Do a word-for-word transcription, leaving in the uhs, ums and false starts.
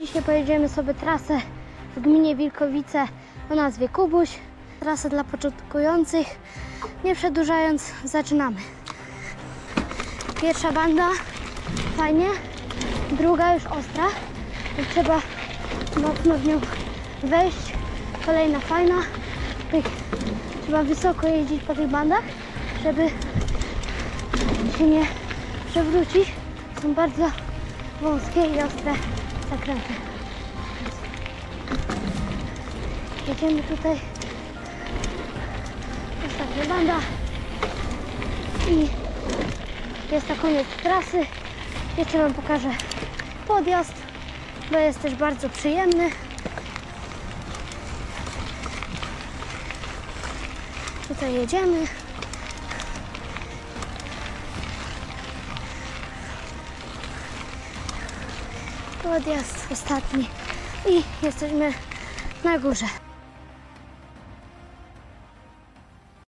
Dzisiaj pojedziemy sobie trasę w gminie Wilkowice o nazwie Kubuś. Trasa dla początkujących. Nie przedłużając, zaczynamy. Pierwsza banda, fajnie. Druga już ostra. Trzeba mocno w nią wejść. Kolejna fajna. Trzeba wysoko jeździć po tych bandach, żeby się nie przewrócić. Są bardzo wąskie i ostre zakręty. Jedziemy tutaj. Ostatnia banda. I jest na koniec trasy. Jeszcze wam pokażę podjazd, bo jest też bardzo przyjemny. Tutaj jedziemy. Podjazd ostatni i jesteśmy na górze.